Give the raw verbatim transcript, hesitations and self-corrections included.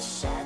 Shadows.